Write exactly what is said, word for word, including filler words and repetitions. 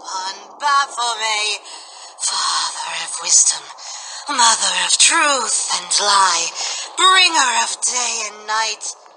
one baffle me. Father of wisdom, mother of truth and lie, bringer of day and night,